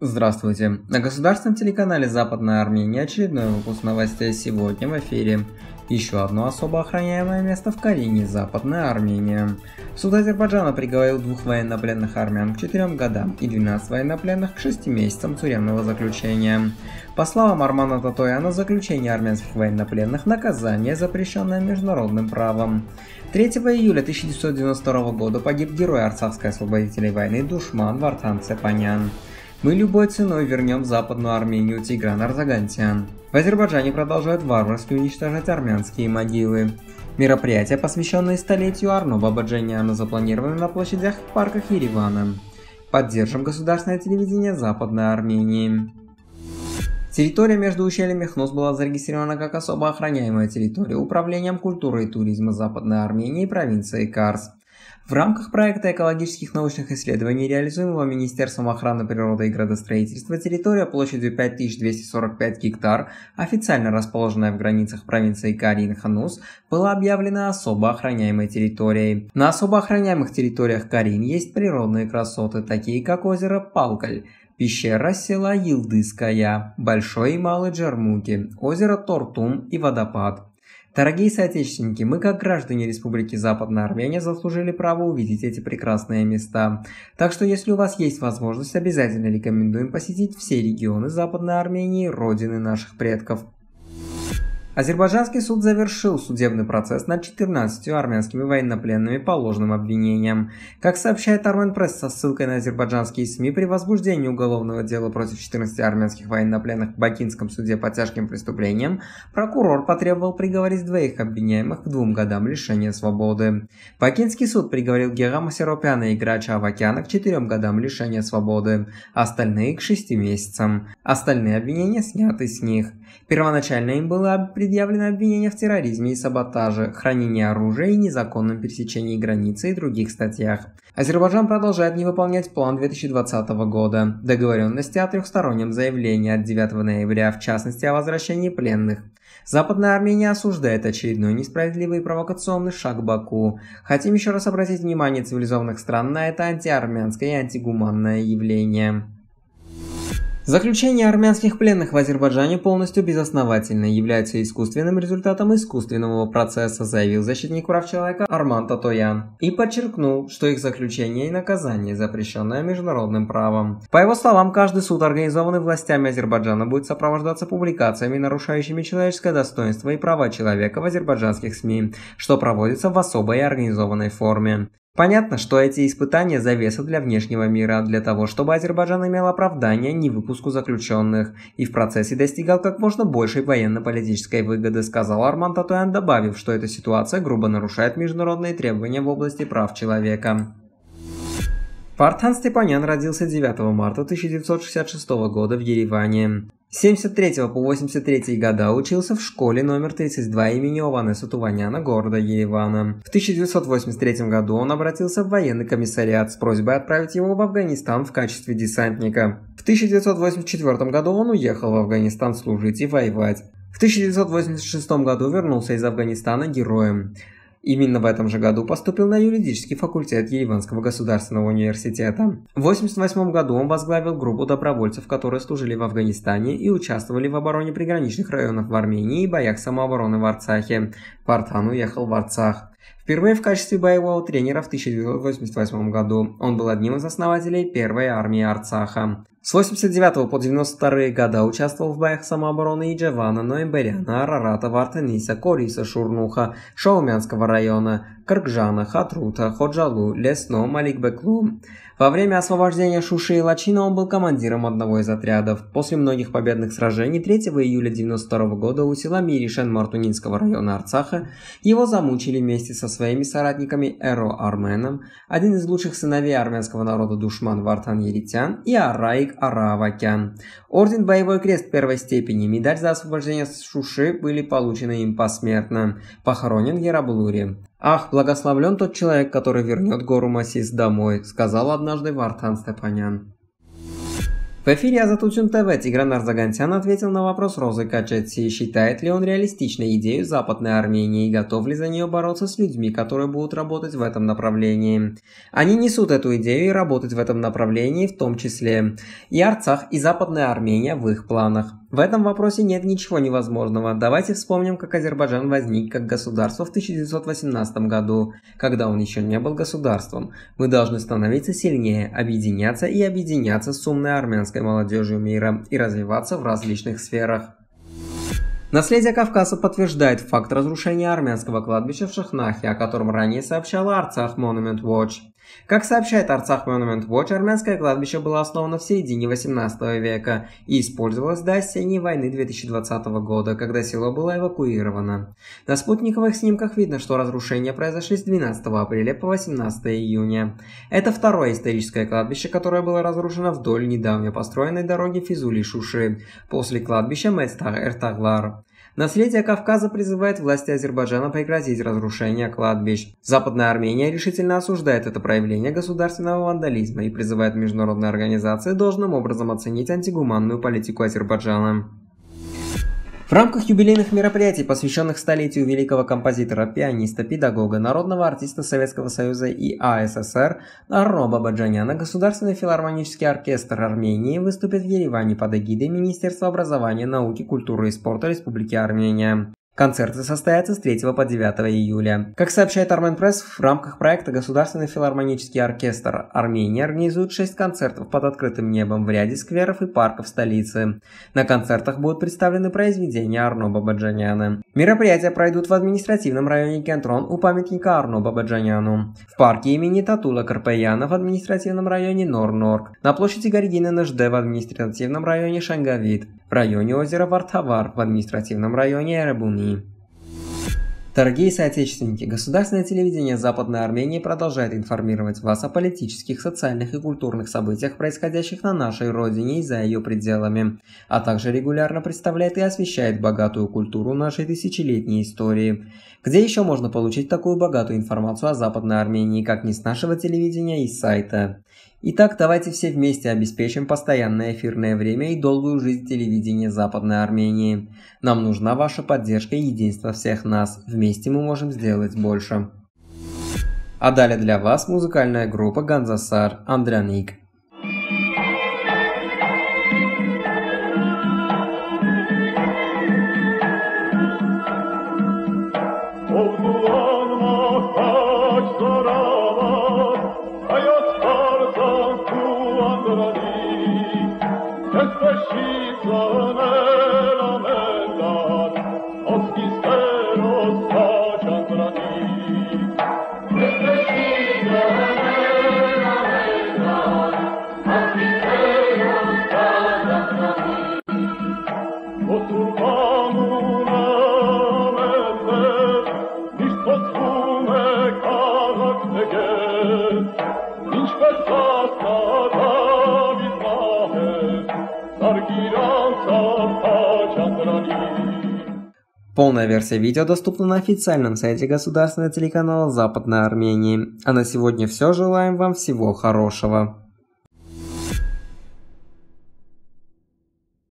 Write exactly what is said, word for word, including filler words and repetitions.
Здравствуйте! На государственном телеканале Западная Армения очередной выпуск новостей сегодня в эфире. Еще одно особо охраняемое место в Карине, Западная Армения. Суд Азербайджана приговорил двух военнопленных армян к четырем годам и двенадцать военнопленных к шести месяцам тюремного заключения. По словам Армана Татояна, заключение армянских военнопленных – наказание, запрещенное международным правом. третьего июля тысяча девятьсот девяносто второго года погиб герой Арцахской освободительной войны Душман Вартан Цепанян. «Мы любой ценой вернем Западную Армению» Тигран Арзаканцян. В Азербайджане продолжают варварски уничтожать армянские могилы. Мероприятия, посвященные столетию Арно Бабаджаняна, запланированы на площадях и парках Еревана. Поддержим государственное телевидение Западной Армении. Территория между ущельем и Хнус была зарегистрирована как особо охраняемая территория Управлением культуры и туризма Западной Армении и провинции Карс. В рамках проекта экологических научных исследований, реализуемого Министерством охраны природы и градостроительства, территория площадью пять тысяч двести сорок пять гектар, официально расположенная в границах провинции Карин-Ханус, была объявлена особо охраняемой территорией. На особо охраняемых территориях Карин есть природные красоты, такие как озеро Палкаль, пещера села Елдыская, Большой и Малый Джармуки, озеро Тортум и водопад. Дорогие соотечественники, мы, как граждане Республики Западная Армения, заслужили право увидеть эти прекрасные места. Так что, если у вас есть возможность, обязательно рекомендуем посетить все регионы Западной Армении, родины наших предков. Азербайджанский суд завершил судебный процесс над четырнадцатью армянскими военнопленными по ложным обвинениям. Как сообщает Арменпресс со ссылкой на азербайджанские СМИ, при возбуждении уголовного дела против четырнадцати армянских военнопленных в Бакинском суде по тяжким преступлениям, прокурор потребовал приговорить двоих обвиняемых к двум годам лишения свободы. Бакинский суд приговорил Гегама Сиропяна и Грача Авакяна к четырем годам лишения свободы, остальные к шести месяцам. Остальные обвинения сняты с них. Первоначально им было предъявлено обвинение в терроризме и саботаже, хранении оружия и незаконном пересечении границы и других статьях. Азербайджан продолжает не выполнять план две тысячи двадцатого года, договоренности о трехстороннем заявлении от девятого ноября, в частности о возвращении пленных. Западная Армения осуждает очередной несправедливый и провокационный шаг Баку. Хотим еще раз обратить внимание цивилизованных стран на это антиармянское и антигуманное явление. Заключение армянских пленных в Азербайджане полностью безосновательно, является искусственным результатом искусственного процесса, заявил защитник прав человека Арман Татоян и подчеркнул, что их заключение и наказание, запрещенное международным правом. По его словам, каждый суд, организованный властями Азербайджана, будет сопровождаться публикациями, нарушающими человеческое достоинство и права человека в азербайджанских СМИ, что проводится в особой и организованной форме. Понятно, что эти испытания – завеса для внешнего мира, для того, чтобы Азербайджан имел оправдание невыпуску заключенных и в процессе достигал как можно большей военно-политической выгоды, сказал Арман Татоян, добавив, что эта ситуация грубо нарушает международные требования в области прав человека. Вартан Степанян родился девятого марта тысяча девятьсот шестьдесят шестого года в Ереване. С семьдесят третьего по восемьдесят третий года учился в школе номер тридцать два имени Ованеса Туваняна города Еревана. В тысяча девятьсот восемьдесят третьем году он обратился в военный комиссариат с просьбой отправить его в Афганистан в качестве десантника. В тысяча девятьсот восемьдесят четвёртом году он уехал в Афганистан служить и воевать. В тысяча девятьсот восемьдесят шестом году вернулся из Афганистана героем. Именно в этом же году поступил на юридический факультет Ереванского государственного университета. В тысяча девятьсот восемьдесят восьмом году он возглавил группу добровольцев, которые служили в Афганистане и участвовали в обороне приграничных районов в Армении и боях самообороны в Арцахе. Вартан уехал в Арцах. Впервые в качестве боевого тренера в тысяча девятьсот восемьдесят восьмом году он был одним из основателей первой армии Арцаха. С восемьдесят девятого по девяносто вторые года участвовал в боях самообороны Иджевана, Ноемберяна, Арарата, Вартаниса, Кориса, Шурнуха, Шаумянского района, Каргжана, Хатрута, Ходжалу, Лесно, Маликбеклу. Во время освобождения Шуши и Лачина он был командиром одного из отрядов. После многих победных сражений третьего июля тысяча девятьсот девяносто второго года у села Миришен Мартунинского района Арцаха его замучили вместе со своими соратниками Эро Арменом, один из лучших сыновей армянского народа Душман Вартан Еритян и Араик Аравакян. Орден Боевой Крест первой степени, медаль за освобождение Шуши были получены им посмертно. Похоронен в Ярабулуре. «Ах, благословлен тот человек, который вернет гору Масис домой», — сказал однажды Вартан Степанян. В В эфире Азатучин ТВ Тигран Арзаканцян ответил на вопрос Розы Качетси, считает ли он реалистичной идею Западной Армении и готов ли за нее бороться с людьми, которые будут работать в этом направлении. Они несут эту идею и работать в этом направлении в том числе. И Арцах, и Западная Армения в их планах. В этом вопросе нет ничего невозможного. Давайте вспомним, как Азербайджан возник как государство в тысяча девятьсот восемнадцатом году, когда он еще не был государством. Мы должны становиться сильнее, объединяться и объединяться с умной армянской молодежью мира и развиваться в различных сферах. Наследие Кавказа подтверждает факт разрушения армянского кладбища в Шахнахе, о котором ранее сообщала Artsakh Monument Watch. Как сообщает Artsakh Monument Watch, армянское кладбище было основано в середине восемнадцатого века и использовалось до осенней войны две тысячи двадцатого года, когда село было эвакуировано. На спутниковых снимках видно, что разрушения произошли с двенадцатого апреля по восемнадцатое июня. Это второе историческое кладбище, которое было разрушено вдоль недавно построенной дороги Физули-Шуши, после кладбища Мецтаг-Эртаглар. Наследие Кавказа призывает власти Азербайджана прекратить разрушение кладбищ. Западная Армения решительно осуждает это проявление государственного вандализма и призывает международные организации должным образом оценить антигуманную политику Азербайджана. В рамках юбилейных мероприятий, посвященных столетию великого композитора, пианиста, педагога, народного артиста Советского Союза и АССР Арно Бабаджаняна, Государственный филармонический оркестр Армении выступит в Ереване под эгидой Министерства образования, науки, культуры и спорта Республики Армения. Концерты состоятся с третьего по девятое июля. Как сообщает Арменпресс, в рамках проекта Государственный филармонический оркестр Армении организует шесть концертов под открытым небом в ряде скверов и парков столицы. На концертах будут представлены произведения Арно Бабаджаняна. Мероприятия пройдут в административном районе Кентрон у памятника Арно Бабаджаняну, в парке имени Татула Карпаяна в административном районе Нор-Норк, на площади Горгина Нжде в административном районе Шангавит, в районе озера Вартавар в административном районе Эребуни. Дорогие соотечественники, государственное телевидение Западной Армении продолжает информировать вас о политических, социальных и культурных событиях, происходящих на нашей родине и за ее пределами, а также регулярно представляет и освещает богатую культуру нашей тысячелетней истории. Где еще можно получить такую богатую информацию о Западной Армении, как не с нашего телевидения и сайта? Итак, давайте все вместе обеспечим постоянное эфирное время и долгую жизнь телевидения Западной Армении. Нам нужна ваша поддержка и единство всех нас. Вместе мы можем сделать больше. А далее для вас музыкальная группа «Ганзасар» «Андраник». Полная версия видео доступна на официальном сайте государственного телеканала Западной Армении. А на сегодня все. Желаем вам всего хорошего.